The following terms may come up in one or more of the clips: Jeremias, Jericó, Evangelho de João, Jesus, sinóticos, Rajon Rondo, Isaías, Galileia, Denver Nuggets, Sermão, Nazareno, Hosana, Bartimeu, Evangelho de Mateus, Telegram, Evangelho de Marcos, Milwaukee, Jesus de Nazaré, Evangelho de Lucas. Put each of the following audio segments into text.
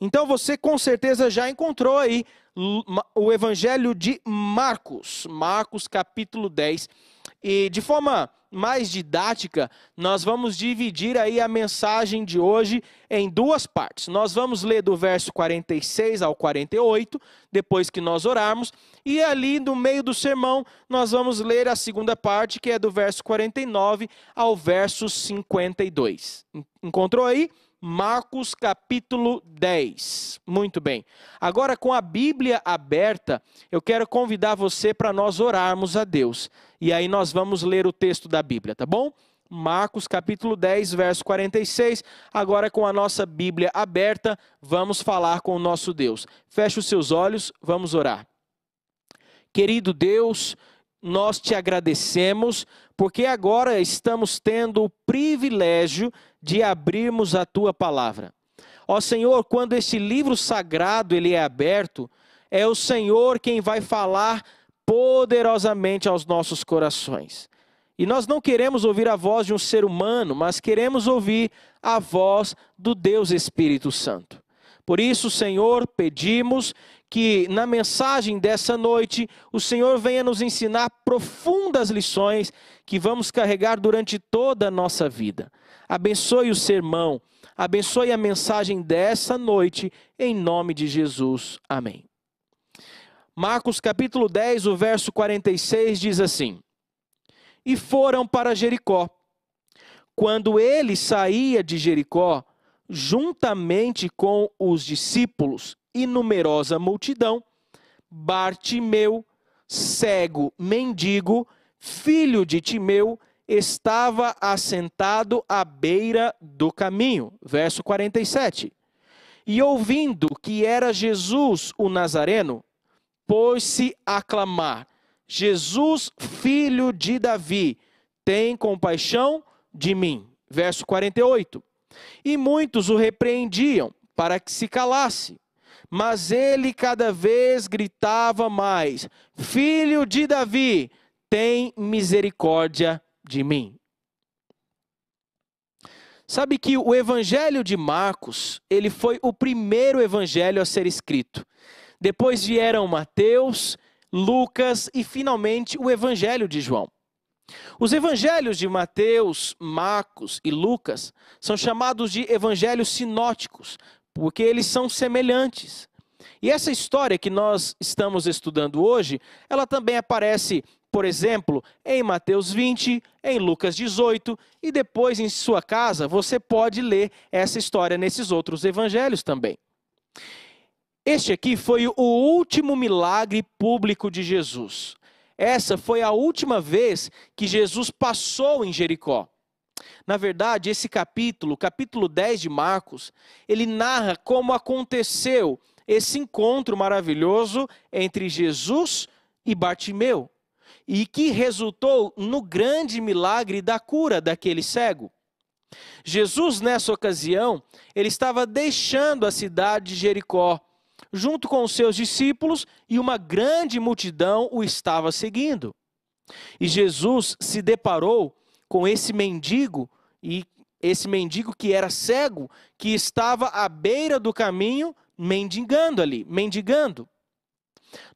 Então você com certeza já encontrou aí o Evangelho de Marcos, Marcos capítulo 10. E de forma mais didática, nós vamos dividir aí a mensagem de hoje em duas partes. Nós vamos ler do verso 46 ao 48, depois que nós orarmos. E ali no meio do sermão, nós vamos ler a segunda parte, que é do verso 49 ao verso 52. Encontrou aí? Marcos capítulo 10. Muito bem. Agora, com a Bíblia aberta, eu quero convidar você para nós orarmos a Deus. E aí nós vamos ler o texto da Bíblia, tá bom? Marcos capítulo 10, verso 46. Agora, com a nossa Bíblia aberta, vamos falar com o nosso Deus. Feche os seus olhos, vamos orar. Querido Deus, nós te agradecemos, porque agora estamos tendo o privilégio de abrirmos a Tua Palavra. Ó Senhor, quando este livro sagrado ele é aberto, é o Senhor quem vai falar poderosamente aos nossos corações. E nós não queremos ouvir a voz de um ser humano, mas queremos ouvir a voz do Deus Espírito Santo. Por isso, Senhor, pedimos que na mensagem dessa noite, o Senhor venha nos ensinar profundas lições que vamos carregar durante toda a nossa vida. Abençoe o sermão, abençoe a mensagem dessa noite, em nome de Jesus. Amém. Marcos capítulo 10, o verso 46 diz assim: E foram para Jericó. Quando ele saía de Jericó, juntamente com os discípulos e numerosa multidão, Bartimeu, cego mendigo, filho de Timeu, estava assentado à beira do caminho. Verso 47. E ouvindo que era Jesus o Nazareno, pôs-se a clamar: Jesus, filho de Davi, tem compaixão de mim. Verso 48. E muitos o repreendiam para que se calasse, mas ele cada vez gritava mais: Filho de Davi, tem misericórdia de mim. Sabe que o Evangelho de Marcos, ele foi o primeiro evangelho a ser escrito. Depois vieram Mateus, Lucas e finalmente o Evangelho de João. Os evangelhos de Mateus, Marcos e Lucas são chamados de evangelhos sinóticos, porque eles são semelhantes. E essa história que nós estamos estudando hoje, ela também aparece, por exemplo, em Mateus 20, em Lucas 18, e depois em sua casa você pode ler essa história nesses outros evangelhos também. Este aqui foi o último milagre público de Jesus. Essa foi a última vez que Jesus passou em Jericó. Na verdade, esse capítulo, capítulo 10 de Marcos, ele narra como aconteceu esse encontro maravilhoso entre Jesus e Bartimeu, e que resultou no grande milagre da cura daquele cego. Jesus, nessa ocasião, ele estava deixando a cidade de Jericó, junto com os seus discípulos, e uma grande multidão o estava seguindo. E Jesus se deparou com esse mendigo, e esse mendigo que era cego, que estava à beira do caminho, mendigando ali, mendigando.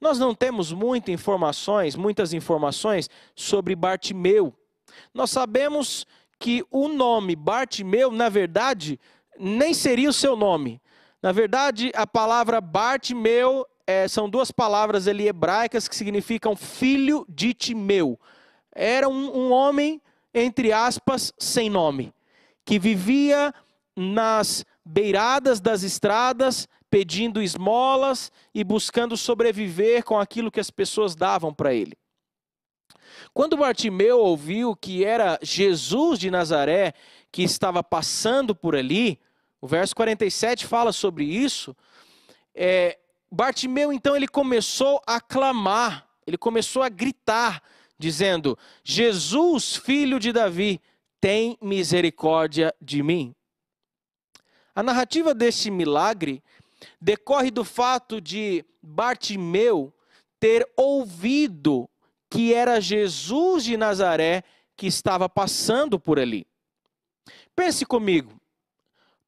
Nós não temos muitas informações sobre Bartimeu. Nós sabemos que o nome Bartimeu, na verdade, nem seria o seu nome. Na verdade, a palavra Bartimeu são duas palavras ali hebraicas que significam filho de Timeu. Era um homem, entre aspas, sem nome, que vivia nas beiradas das estradas, pedindo esmolas e buscando sobreviver com aquilo que as pessoas davam para ele. Quando Bartimeu ouviu que era Jesus de Nazaré que estava passando por ali, o verso 47 fala sobre isso. Bartimeu, então, ele começou a clamar, ele começou a gritar, dizendo: Jesus, filho de Davi, tem misericórdia de mim. A narrativa deste milagre decorre do fato de Bartimeu ter ouvido que era Jesus de Nazaré que estava passando por ali. Pense comigo.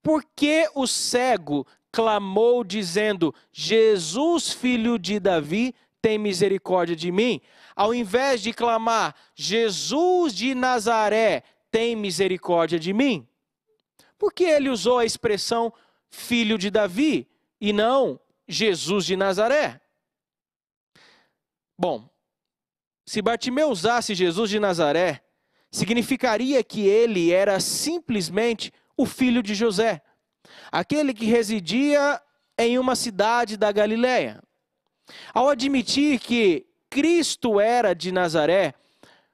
Por que o cego clamou dizendo, Jesus, filho de Davi, tem misericórdia de mim. Ao invés de clamar, Jesus de Nazaré, tem misericórdia de mim. Por que ele usou a expressão filho de Davi e não Jesus de Nazaré? Bom, se Bartimeu usasse Jesus de Nazaré, significaria que ele era simplesmente o filho de José, aquele que residia em uma cidade da Galileia. Ao admitir que Cristo era de Nazaré,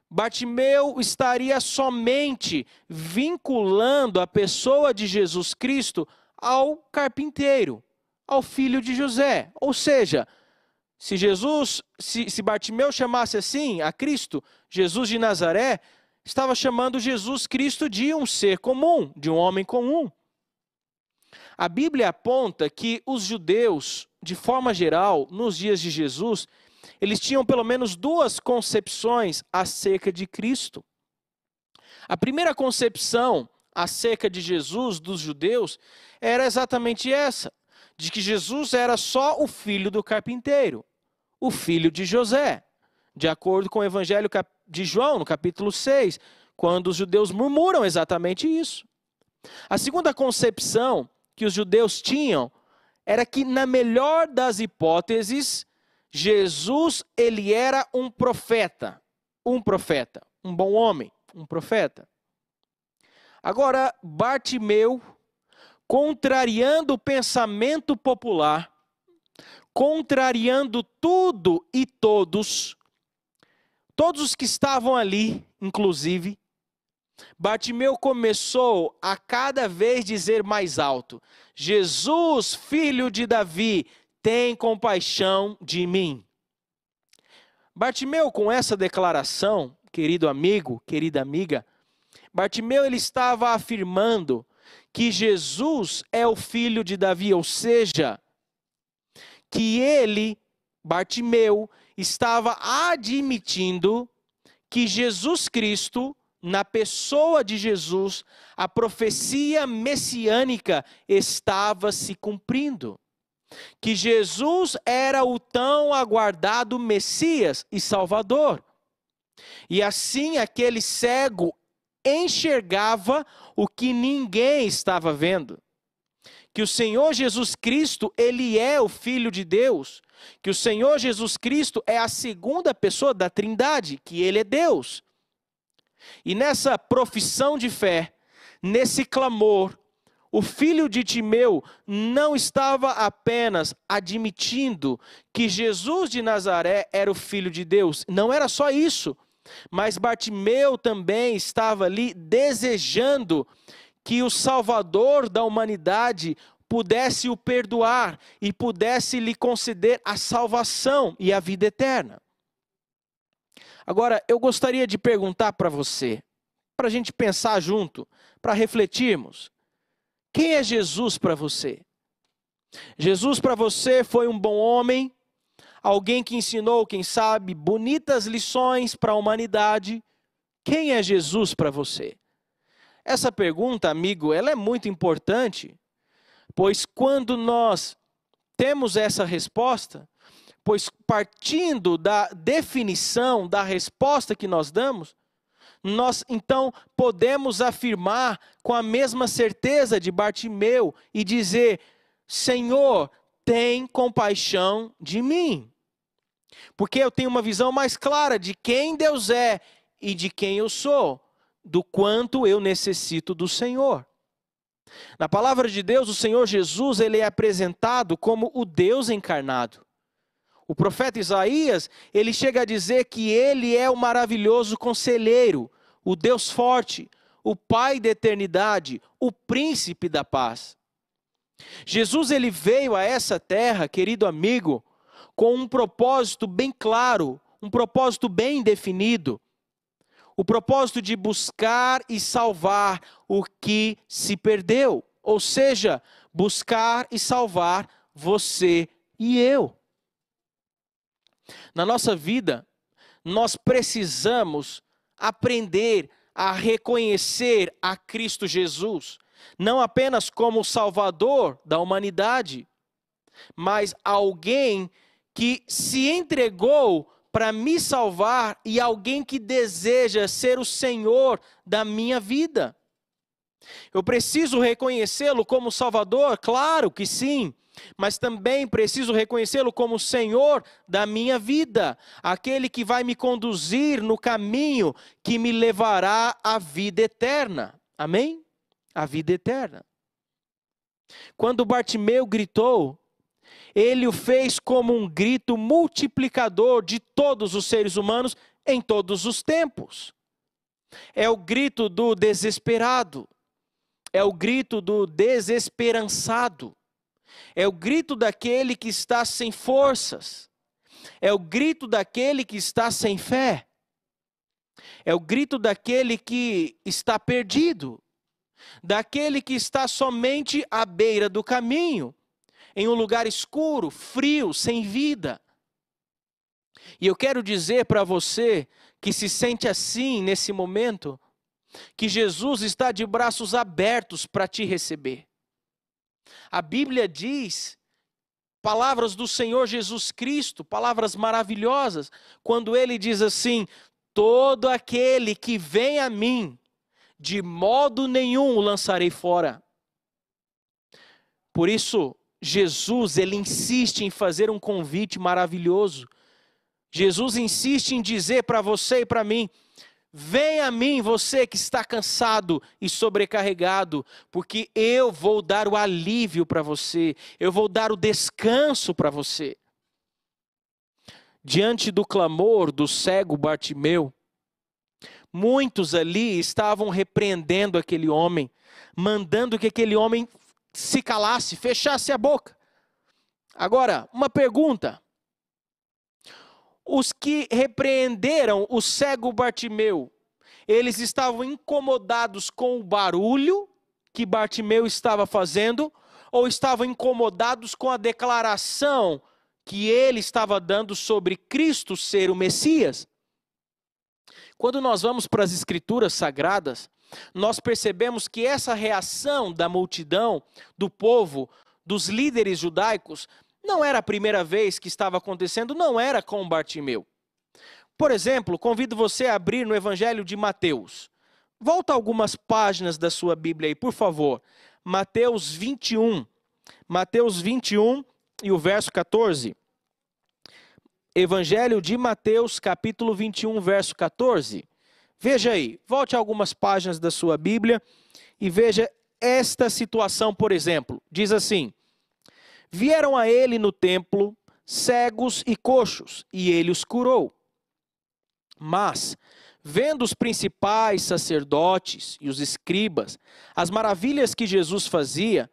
Bartimeu estaria somente vinculando a pessoa de Jesus Cristo ao carpinteiro, ao filho de José. Ou seja, se Bartimeu chamasse assim a Cristo, Jesus de Nazaré, estava chamando Jesus Cristo de um ser comum, de um homem comum. A Bíblia aponta que os judeus, de forma geral, nos dias de Jesus, eles tinham pelo menos duas concepções acerca de Cristo. A primeira concepção acerca de Jesus dos judeus era exatamente essa, de que Jesus era só o filho do carpinteiro, o filho de José, de acordo com o Evangelho de João, no capítulo 6, quando os judeus murmuram exatamente isso. A segunda concepção que os judeus tinham era que, na melhor das hipóteses, Jesus, ele era um profeta, um bom homem, um profeta. Agora, Bartimeu, contrariando o pensamento popular, contrariando tudo e todos os que estavam ali, inclusive, Bartimeu começou a cada vez dizer mais alto, Jesus, filho de Davi, tem compaixão de mim. Bartimeu, com essa declaração, querido amigo, querida amiga, Bartimeu ele estava afirmando que Jesus é o filho de Davi, ou seja, que ele, Bartimeu, estava admitindo que Jesus Cristo, na pessoa de Jesus, a profecia messiânica estava se cumprindo. Que Jesus era o tão aguardado Messias e Salvador. E assim aquele cego enxergava o que ninguém estava vendo. Que o Senhor Jesus Cristo, ele é o Filho de Deus. Que o Senhor Jesus Cristo é a segunda pessoa da Trindade, que ele é Deus. E nessa profissão de fé, nesse clamor, o filho de Timeu não estava apenas admitindo que Jesus de Nazaré era o Filho de Deus. Não era só isso, mas Bartimeu também estava ali desejando que o Salvador da humanidade pudesse o perdoar e pudesse lhe conceder a salvação e a vida eterna. Agora, eu gostaria de perguntar para você, para a gente pensar junto, para refletirmos. Quem é Jesus para você? Jesus para você foi um bom homem, alguém que ensinou, quem sabe, bonitas lições para a humanidade. Quem é Jesus para você? Essa pergunta, amigo, ela é muito importante, pois quando nós temos essa resposta, pois partindo da definição, da resposta que nós damos, nós, então, podemos afirmar com a mesma certeza de Bartimeu e dizer, Senhor, tem compaixão de mim. Porque eu tenho uma visão mais clara de quem Deus é e de quem eu sou, do quanto eu necessito do Senhor. Na palavra de Deus, o Senhor Jesus, ele é apresentado como o Deus encarnado. O profeta Isaías, ele chega a dizer que ele é o maravilhoso conselheiro, o Deus forte, o Pai da eternidade, o príncipe da paz. Jesus, ele veio a essa terra, querido amigo, com um propósito bem claro, um propósito bem definido. O propósito de buscar e salvar o que se perdeu, ou seja, buscar e salvar você e eu. Na nossa vida, nós precisamos aprender a reconhecer a Cristo Jesus, não apenas como Salvador da humanidade, mas alguém que se entregou para me salvar e alguém que deseja ser o Senhor da minha vida. Eu preciso reconhecê-lo como Salvador? Claro que sim, mas também preciso reconhecê-lo como Senhor da minha vida, aquele que vai me conduzir no caminho que me levará à vida eterna. Amém? A vida eterna. Quando Bartimeu gritou, ele o fez como um grito multiplicador de todos os seres humanos em todos os tempos. É o grito do desesperado, é o grito do desesperançado, é o grito daquele que está sem forças, é o grito daquele que está sem fé, é o grito daquele que está perdido, daquele que está somente à beira do caminho, em um lugar escuro, frio, sem vida. E eu quero dizer para você que se sente assim nesse momento, que Jesus está de braços abertos para te receber. A Bíblia diz, palavras do Senhor Jesus Cristo, palavras maravilhosas, quando ele diz assim: todo aquele que vem a mim, de modo nenhum o lançarei fora. Por isso, Jesus, ele insiste em fazer um convite maravilhoso. Jesus insiste em dizer para você e para mim: vem a mim você que está cansado e sobrecarregado, porque eu vou dar o alívio para você, eu vou dar o descanso para você. Diante do clamor do cego Bartimeu, muitos ali estavam repreendendo aquele homem, mandando que aquele homem se calasse, fechasse a boca. Agora, uma pergunta. Os que repreenderam o cego Bartimeu, eles estavam incomodados com o barulho que Bartimeu estava fazendo, ou estavam incomodados com a declaração que ele estava dando sobre Cristo ser o Messias? Quando nós vamos para as Escrituras Sagradas, nós percebemos que essa reação da multidão, do povo, dos líderes judaicos, não era a primeira vez que estava acontecendo, não era com Bartimeu. Por exemplo, convido você a abrir no Evangelho de Mateus. Volta algumas páginas da sua Bíblia aí, por favor. Mateus 21. Mateus 21 e o verso 14. Evangelho de Mateus, capítulo 21, verso 14. Veja aí, volte algumas páginas da sua Bíblia e veja esta situação, por exemplo. Diz assim: vieram a ele no templo cegos e coxos, e ele os curou. Mas, vendo os principais sacerdotes e os escribas, as maravilhas que Jesus fazia,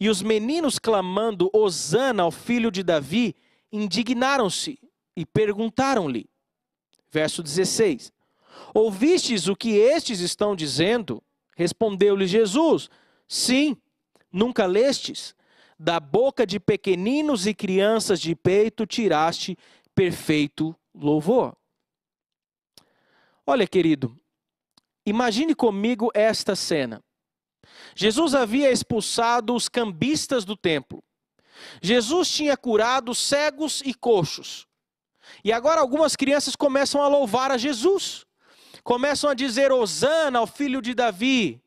e os meninos clamando Hosana ao filho de Davi, indignaram-se e perguntaram-lhe. Verso 16. Ouvistes o que estes estão dizendo? Respondeu-lhe Jesus: sim, nunca lestes? Da boca de pequeninos e crianças de peito tiraste perfeito louvor. Olha, querido, imagine comigo esta cena. Jesus havia expulsado os cambistas do templo. Jesus tinha curado cegos e coxos. E agora algumas crianças começam a louvar a Jesus. Começam a dizer Hosana ao filho de Davi.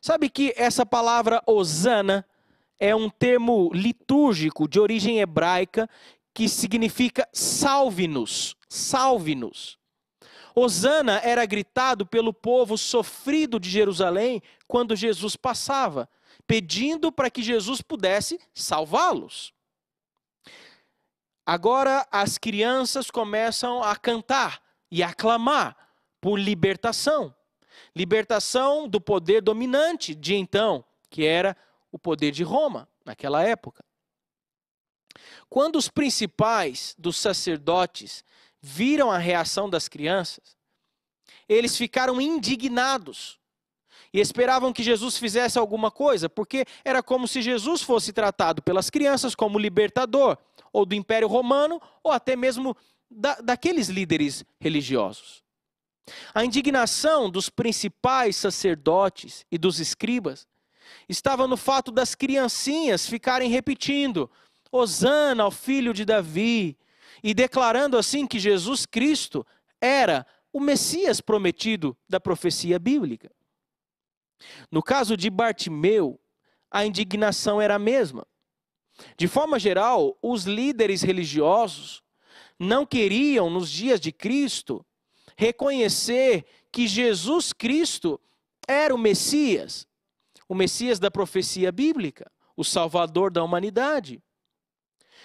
Sabe que essa palavra Hosana é um termo litúrgico de origem hebraica que significa salve-nos, salve-nos. Hosana era gritado pelo povo sofrido de Jerusalém quando Jesus passava, pedindo para que Jesus pudesse salvá-los. Agora as crianças começam a cantar e a clamar por libertação. Libertação do poder dominante de então, que era o poder de Roma, naquela época. Quando os principais dos sacerdotes viram a reação das crianças, eles ficaram indignados e esperavam que Jesus fizesse alguma coisa, porque era como se Jesus fosse tratado pelas crianças como libertador, ou do Império Romano, ou até mesmo daqueles líderes religiosos. A indignação dos principais sacerdotes e dos escribas estava no fato das criancinhas ficarem repetindo, Hosana ao filho de Davi, e declarando assim que Jesus Cristo era o Messias prometido da profecia bíblica. No caso de Bartimeu, a indignação era a mesma. De forma geral, os líderes religiosos não queriam, nos dias de Cristo, reconhecer que Jesus Cristo era o Messias da profecia bíblica, o Salvador da humanidade.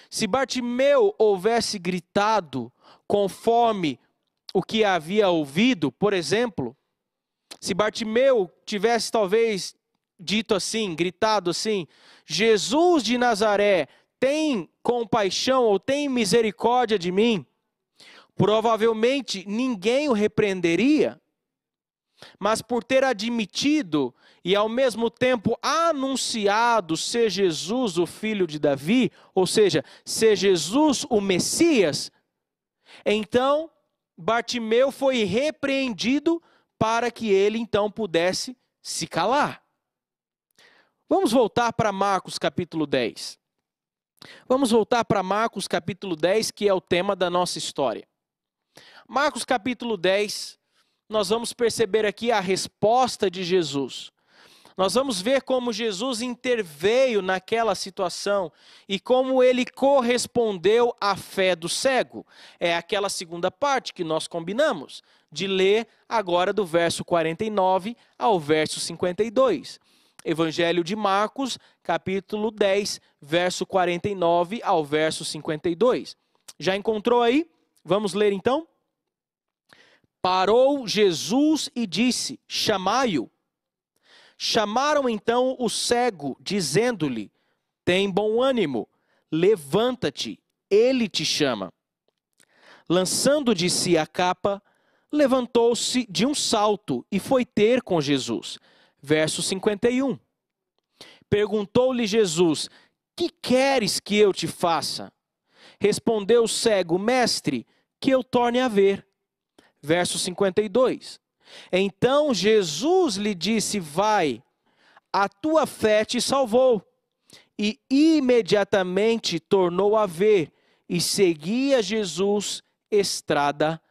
Se Bartimeu houvesse gritado conforme o que havia ouvido, por exemplo, se Bartimeu tivesse talvez dito assim, gritado assim, Jesus de Nazaré, tem compaixão ou tem misericórdia de mim, provavelmente ninguém o repreenderia, mas por ter admitido e ao mesmo tempo anunciado ser Jesus o filho de Davi, ou seja, ser Jesus o Messias, então Bartimeu foi repreendido para que ele então pudesse se calar. Vamos voltar para Marcos capítulo 10. Vamos voltar para Marcos capítulo 10, que é o tema da nossa história. Marcos capítulo 10, nós vamos perceber aqui a resposta de Jesus. Nós vamos ver como Jesus interveio naquela situação e como ele correspondeu à fé do cego. É aquela segunda parte que nós combinamos, de ler agora do verso 49 ao verso 52. Evangelho de Marcos, capítulo 10, verso 49 ao verso 52. Já encontrou aí? Vamos ler então? Parou Jesus e disse, chamai-o. Chamaram então o cego, dizendo-lhe, tem bom ânimo, levanta-te, ele te chama. Lançando de si a capa, levantou-se de um salto e foi ter com Jesus. Verso 51. Perguntou-lhe Jesus, que queres que eu te faça? Respondeu o cego, mestre, que eu torne a ver. Verso 52. Então Jesus lhe disse, vai, a tua fé te salvou. E imediatamente tornou a ver, e seguia Jesus estrada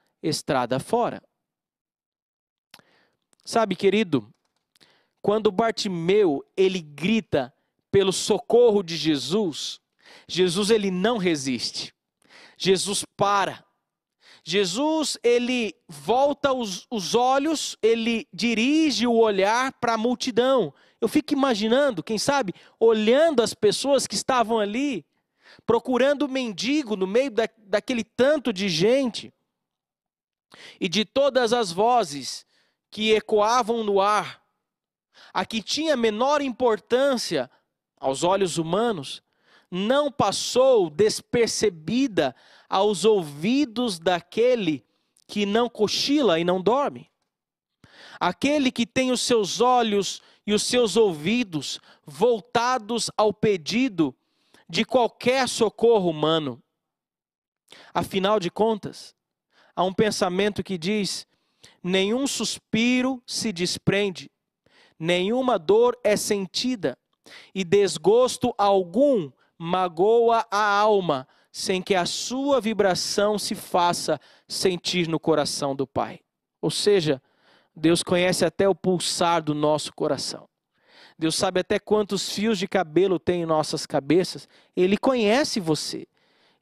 fora. Sabe, querido, quando Bartimeu, ele grita pelo socorro de Jesus, Jesus ele não resiste. Jesus para. Jesus ele volta os olhos, ele dirige o olhar para a multidão. Eu fico imaginando, quem sabe, olhando as pessoas que estavam ali, procurando o mendigo no meio daquele tanto de gente. E de todas as vozes que ecoavam no ar, a que tinha menor importância aos olhos humanos, não passou despercebida aos ouvidos daquele que não cochila e não dorme. Aquele que tem os seus olhos e os seus ouvidos voltados ao pedido de qualquer socorro humano. Afinal de contas, há um pensamento que diz, nenhum suspiro se desprende, nenhuma dor é sentida, e desgosto algum magoa a alma, sem que a sua vibração se faça sentir no coração do Pai. Ou seja, Deus conhece até o pulsar do nosso coração. Deus sabe até quantos fios de cabelo tem em nossas cabeças. Ele conhece você.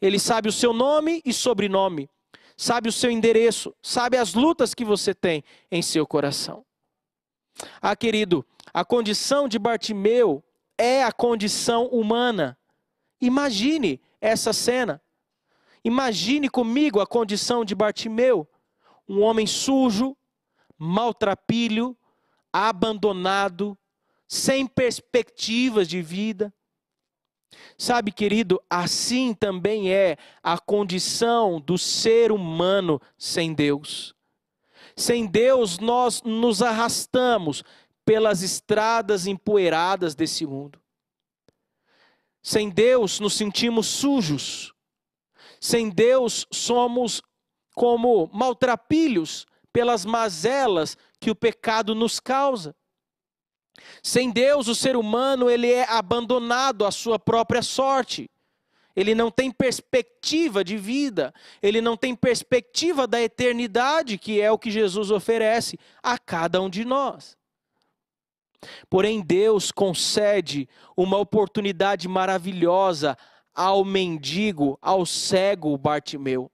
Ele sabe o seu nome e sobrenome. Sabe o seu endereço. Sabe as lutas que você tem em seu coração. Ah, querido, a condição de Bartimeu é a condição humana. Imagine essa cena. Imagine comigo a condição de Bartimeu. Um homem sujo, maltrapilho, abandonado, sem perspectivas de vida. Sabe, querido, assim também é a condição do ser humano sem Deus. Sem Deus, nós nos arrastamos pelas estradas empoeiradas desse mundo. Sem Deus, nos sentimos sujos. Sem Deus, somos como maltrapilhos pelas mazelas que o pecado nos causa. Sem Deus, o ser humano ele é abandonado à sua própria sorte. Ele não tem perspectiva de vida, ele não tem perspectiva da eternidade, que é o que Jesus oferece a cada um de nós. Porém, Deus concede uma oportunidade maravilhosa ao mendigo, ao cego Bartimeu.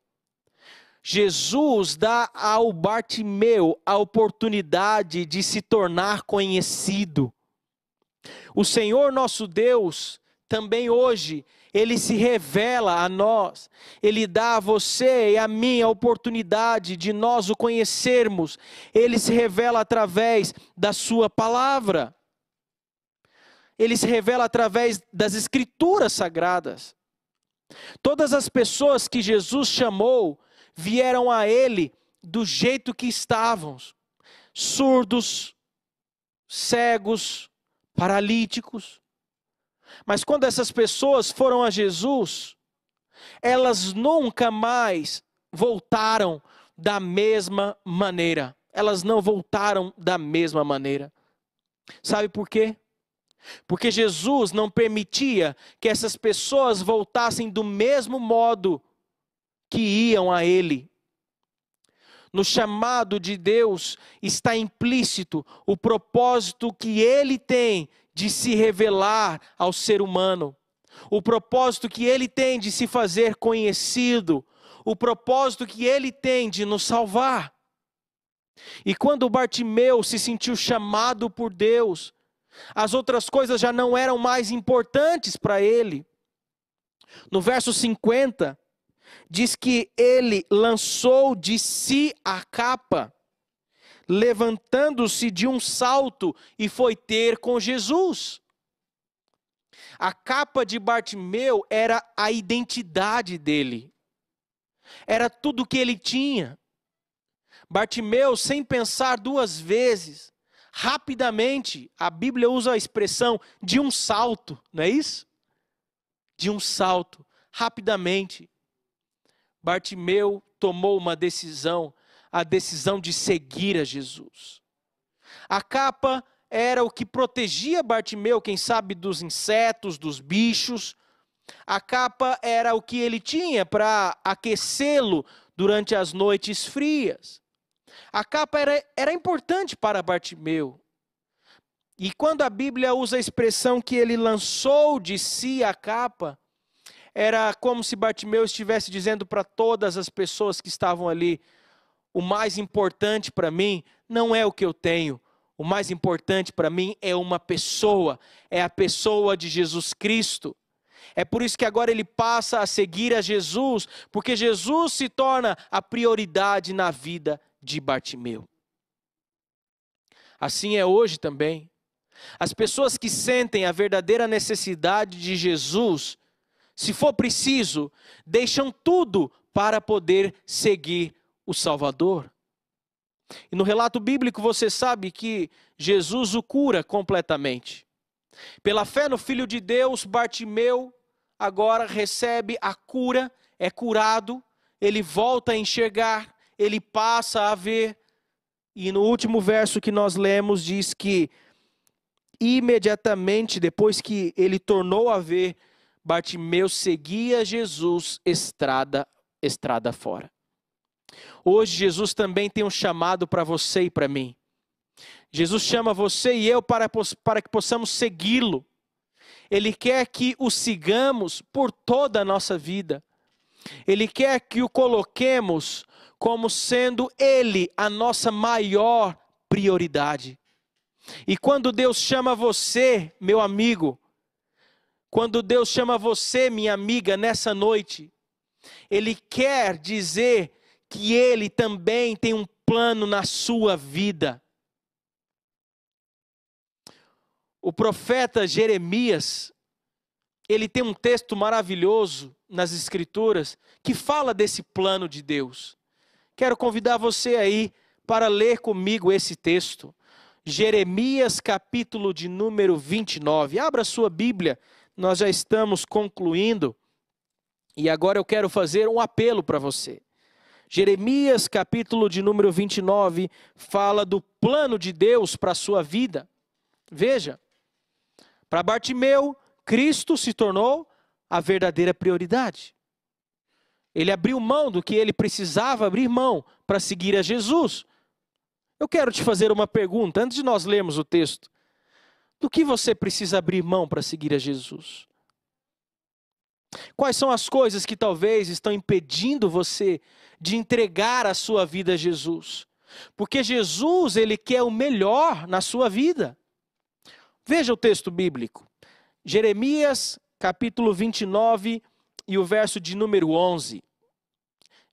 Jesus dá ao Bartimeu a oportunidade de se tornar conhecido. O Senhor nosso Deus também hoje, ele se revela a nós, ele dá a você e a mim a oportunidade de nós o conhecermos, ele se revela através da sua palavra, ele se revela através das escrituras sagradas. Todas as pessoas que Jesus chamou, vieram a ele do jeito que estavam, surdos, cegos, paralíticos. Mas quando essas pessoas foram a Jesus, elas nunca mais voltaram da mesma maneira. Elas não voltaram da mesma maneira. Sabe por quê? Porque Jesus não permitia que essas pessoas voltassem do mesmo modo que iam a ele. No chamado de Deus está implícito o propósito que ele tem de se revelar ao ser humano, o propósito que ele tem de se fazer conhecido, o propósito que ele tem de nos salvar. E quando Bartimeu se sentiu chamado por Deus, as outras coisas já não eram mais importantes para ele. No verso 50, diz que ele lançou de si a capa, levantando-se de um salto e foi ter com Jesus. A capa de Bartimeu era a identidade dele, era tudo que ele tinha. Bartimeu, sem pensar duas vezes, rapidamente, a Bíblia usa a expressão de um salto, não é isso? De um salto, rapidamente, Bartimeu tomou uma decisão, a decisão de seguir a Jesus. A capa era o que protegia Bartimeu, quem sabe, dos insetos, dos bichos. A capa era o que ele tinha para aquecê-lo durante as noites frias. A capa era importante para Bartimeu. E quando a Bíblia usa a expressão que ele lançou de si a capa, era como se Bartimeu estivesse dizendo para todas as pessoas que estavam ali: o mais importante para mim não é o que eu tenho. O mais importante para mim é uma pessoa. É a pessoa de Jesus Cristo. É por isso que agora ele passa a seguir a Jesus. Porque Jesus se torna a prioridade na vida de Bartimeu. Assim é hoje também. As pessoas que sentem a verdadeira necessidade de Jesus, se for preciso, deixam tudo para poder seguir Jesus, o Salvador. E no relato bíblico você sabe que Jesus o cura completamente. Pela fé no Filho de Deus, Bartimeu agora recebe a cura, é curado, ele volta a enxergar, ele passa a ver. E no último verso que nós lemos diz que imediatamente depois que ele tornou a ver, Bartimeu seguia Jesus estrada fora. Hoje Jesus também tem um chamado para você e para mim. Jesus chama você e eu para que possamos segui-lo. Ele quer que o sigamos por toda a nossa vida. Ele quer que o coloquemos como sendo ele a nossa maior prioridade. E quando Deus chama você, meu amigo, quando Deus chama você, minha amiga, nessa noite, ele quer dizer que ele também tem um plano na sua vida. O profeta Jeremias, ele tem um texto maravilhoso nas Escrituras, que fala desse plano de Deus. Quero convidar você aí para ler comigo esse texto. Jeremias capítulo de número 29. Abra sua Bíblia, nós já estamos concluindo. E agora eu quero fazer um apelo para você. Jeremias capítulo de número 29 fala do plano de Deus para a sua vida. Veja, para Bartimeu, Cristo se tornou a verdadeira prioridade. Ele abriu mão do que ele precisava abrir mão para seguir a Jesus. Eu quero te fazer uma pergunta, antes de nós lermos o texto. Do que você precisa abrir mão para seguir a Jesus? Quais são as coisas que talvez estão impedindo você de entregar a sua vida a Jesus? Porque Jesus, ele quer o melhor na sua vida. Veja o texto bíblico. Jeremias, capítulo 29 e o verso de número 11.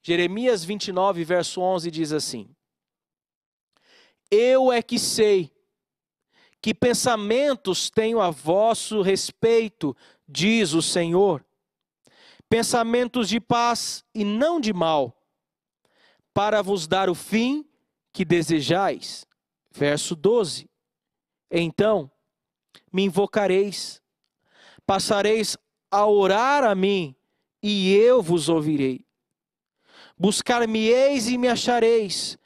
Jeremias 29, verso 11 diz assim: Eu é que sei que pensamentos tenho a vosso respeito, diz o Senhor. Pensamentos de paz e não de mal, para vos dar o fim que desejais. Verso 12. Então me invocareis, passareis a orar a mim, e eu vos ouvirei. Buscar-me-eis e me achareis,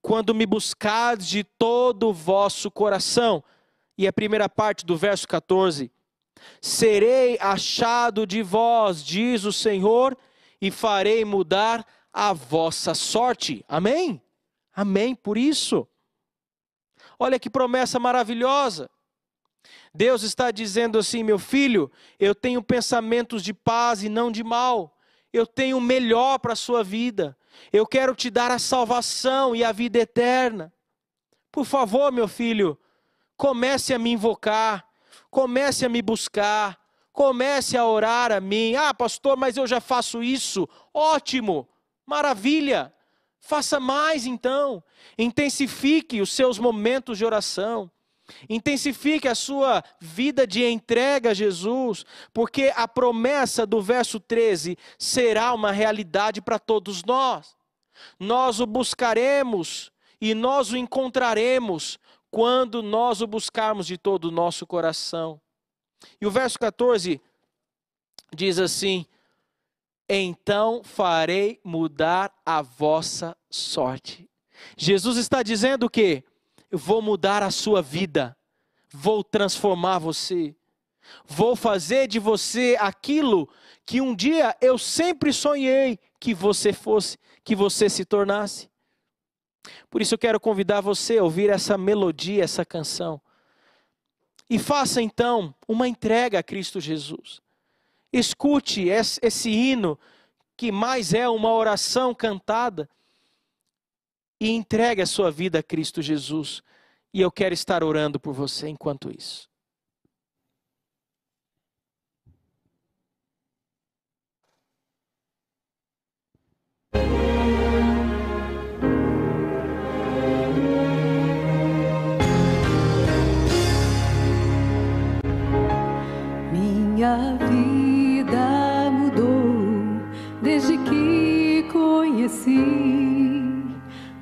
quando me buscardes de todo o vosso coração. E a primeira parte do verso 14. Serei achado de vós, diz o Senhor, e farei mudar a vossa sorte. Amém? Amém por isso. Olha que promessa maravilhosa. Deus está dizendo assim: meu filho, eu tenho pensamentos de paz e não de mal. Eu tenho o melhor para a sua vida. Eu quero te dar a salvação e a vida eterna. Por favor, meu filho, comece a me invocar. Comece a me buscar. Comece a orar a mim. Ah, pastor, mas eu já faço isso. Ótimo, maravilha. Faça mais então. Intensifique os seus momentos de oração. Intensifique a sua vida de entrega a Jesus, porque a promessa do verso 13 será uma realidade para todos nós. Nós o buscaremos e nós o encontraremos quando nós o buscarmos de todo o nosso coração. E o verso 14 diz assim: Então farei mudar a vossa sorte. Jesus está dizendo o quê? Eu vou mudar a sua vida, vou transformar você, vou fazer de você aquilo que um dia eu sempre sonhei que você fosse, que você se tornasse. Por isso eu quero convidar você a ouvir essa melodia, essa canção. E faça então uma entrega a Cristo Jesus. Escute esse hino, que mais é uma oração cantada. E entregue a sua vida a Cristo Jesus. E eu quero estar orando por você enquanto isso. Minha vida mudou desde que conheci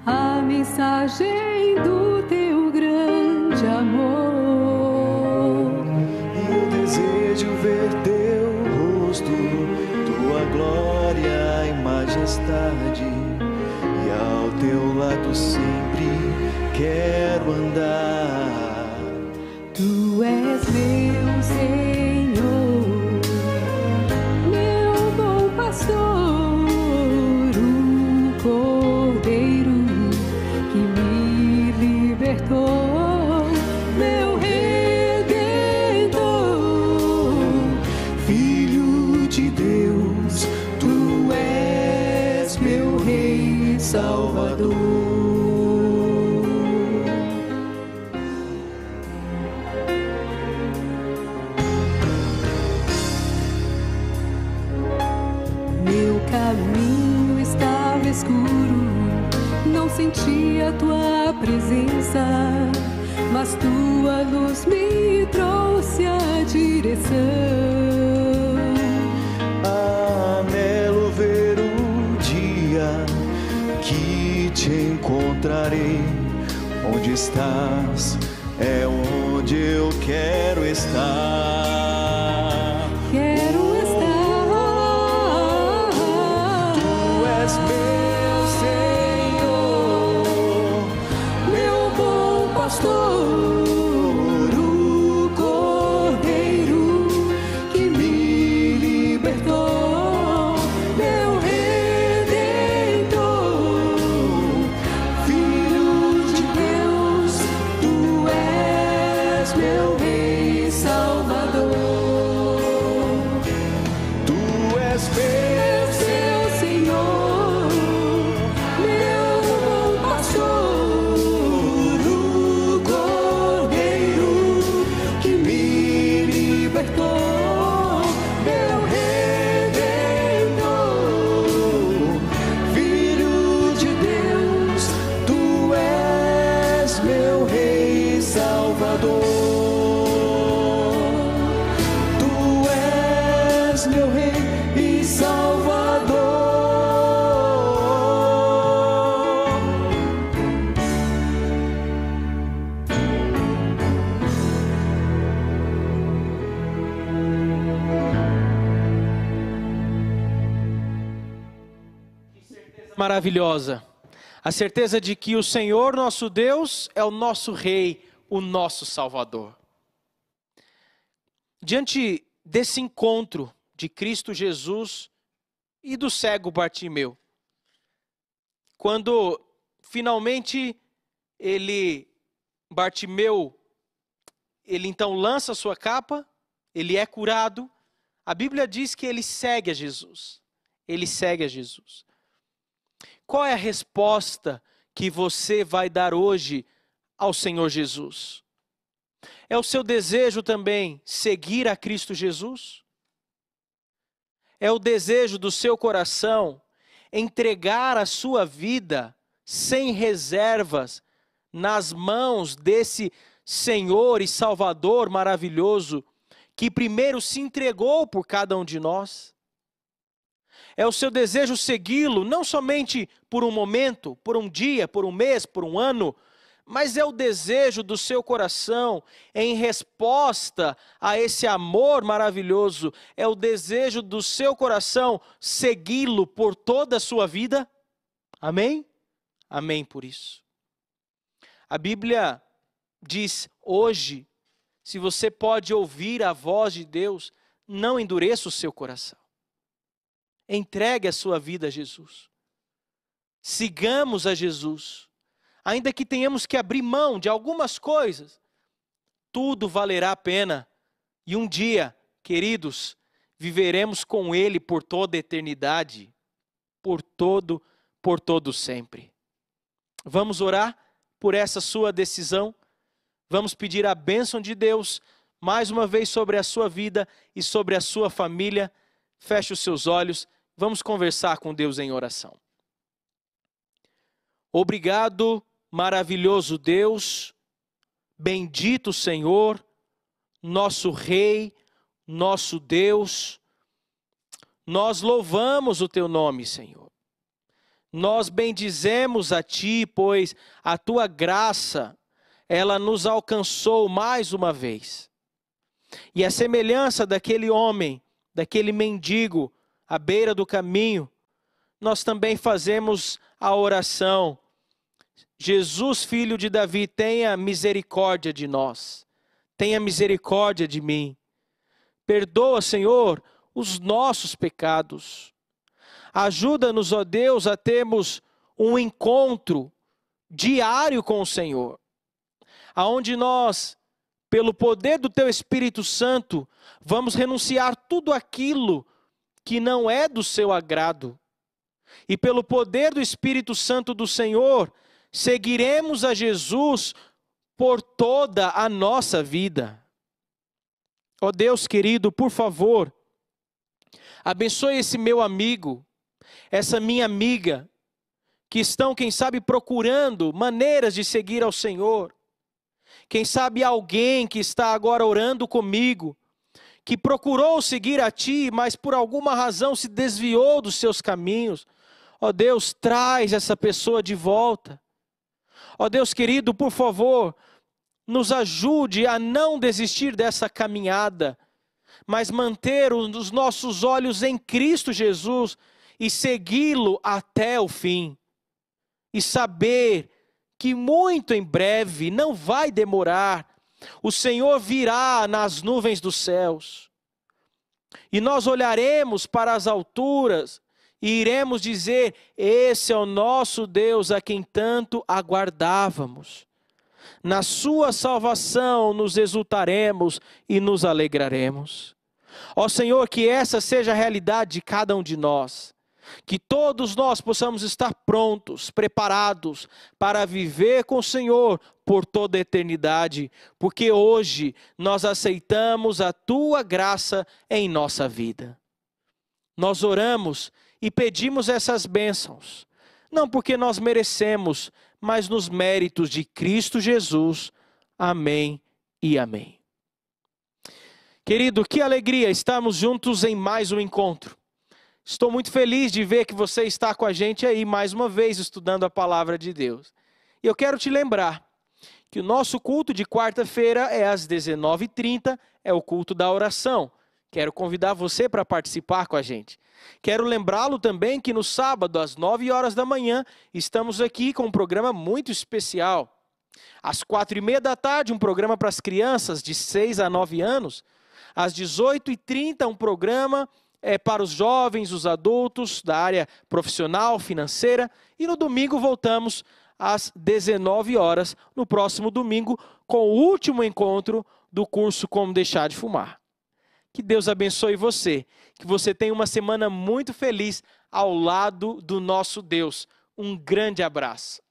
a mensagem do teu grande amor. Eu desejo ver teu rosto, tua glória e majestade, e ao teu lado sempre quero andar. Tu és meu Senhor, meu bom pastor, o Cordeiro que me libertou, meu Redentor, Filho de Deus, Tu és meu Rei Salvador. Meu caminho estava escuro, não sentia tua presença, mas tua luz me trouxe a direção. Anelo ver o dia que te encontrarei. Onde estás é onde eu quero estar. Quero estar. Tu és meu Senhor, meu bom pastor. meu Rei e Salvador. Que certeza maravilhosa! A certeza de que o Senhor nosso Deus é o nosso Rei, o nosso Salvador. Diante desse encontro de Cristo Jesus e do cego Bartimeu, quando finalmente Bartimeu então lança sua capa, ele é curado, a Bíblia diz que ele segue a Jesus, Qual é a resposta que você vai dar hoje ao Senhor Jesus? É o seu desejo também seguir a Cristo Jesus? É o desejo do seu coração entregar a sua vida sem reservas nas mãos desse Senhor e Salvador maravilhoso que primeiro se entregou por cada um de nós? É o seu desejo segui-lo não somente por um momento, por um dia, por um mês, por um ano, mas é o desejo do seu coração em resposta a esse amor maravilhoso. É o desejo do seu coração segui-lo por toda a sua vida. Amém? Amém por isso. A Bíblia diz hoje, se você pode ouvir a voz de Deus, não endureça o seu coração. Entregue a sua vida a Jesus. Sigamos a Jesus. Ainda que tenhamos que abrir mão de algumas coisas, tudo valerá a pena. E um dia, queridos, viveremos com Ele por toda a eternidade, por todo sempre. Vamos orar por essa sua decisão. Vamos pedir a bênção de Deus, mais uma vez, sobre a sua vida e sobre a sua família. Feche os seus olhos, vamos conversar com Deus em oração. Obrigado, maravilhoso Deus, bendito Senhor, nosso Rei, nosso Deus, nós louvamos o Teu nome, Senhor. Nós bendizemos a Ti, pois a Tua graça, ela nos alcançou mais uma vez. E a semelhança daquele homem, daquele mendigo, à beira do caminho, nós também fazemos a oração: Jesus, filho de Davi, tenha misericórdia de nós, tenha misericórdia de mim, perdoa, Senhor, os nossos pecados, ajuda-nos, ó Deus, a termos um encontro diário com o Senhor, aonde nós, pelo poder do Teu Espírito Santo, vamos renunciar tudo aquilo que não é do Seu agrado. E pelo poder do Espírito Santo do Senhor, seguiremos a Jesus por toda a nossa vida. Ó Deus querido, por favor, abençoe esse meu amigo, essa minha amiga, que estão, quem sabe, procurando maneiras de seguir ao Senhor. Quem sabe alguém que está agora orando comigo, que procurou seguir a Ti, mas por alguma razão se desviou dos seus caminhos. Ó Deus, traz essa pessoa de volta. Ó Deus querido, por favor, nos ajude a não desistir dessa caminhada, mas manter os nossos olhos em Cristo Jesus e segui-lo até o fim. E saber que muito em breve, não vai demorar, o Senhor virá nas nuvens dos céus. E nós olharemos para as alturas e iremos dizer: esse é o nosso Deus a quem tanto aguardávamos. Na sua salvação nos exultaremos e nos alegraremos. Ó Senhor, que essa seja a realidade de cada um de nós. Que todos nós possamos estar prontos, preparados para viver com o Senhor por toda a eternidade. Porque hoje nós aceitamos a Tua graça em nossa vida. Nós oramos e pedimos essas bênçãos, não porque nós merecemos, mas nos méritos de Cristo Jesus. Amém e amém. Querido, que alegria estarmos juntos em mais um encontro. Estou muito feliz de ver que você está com a gente aí mais uma vez estudando a palavra de Deus. E eu quero te lembrar que o nosso culto de quarta-feira é às 19h30, é o culto da oração. Quero convidar você para participar com a gente. Quero lembrá-lo também que no sábado, às 9h estamos aqui com um programa muito especial. Às 16h30, um programa para as crianças de 6 a 9 anos. Às 18h30, um programa para os jovens, os adultos, da área profissional, financeira. E no domingo voltamos às 19h, no próximo domingo, com o último encontro do curso Como Deixar de Fumar. Que Deus abençoe você, que você tenha uma semana muito feliz ao lado do nosso Deus. Um grande abraço.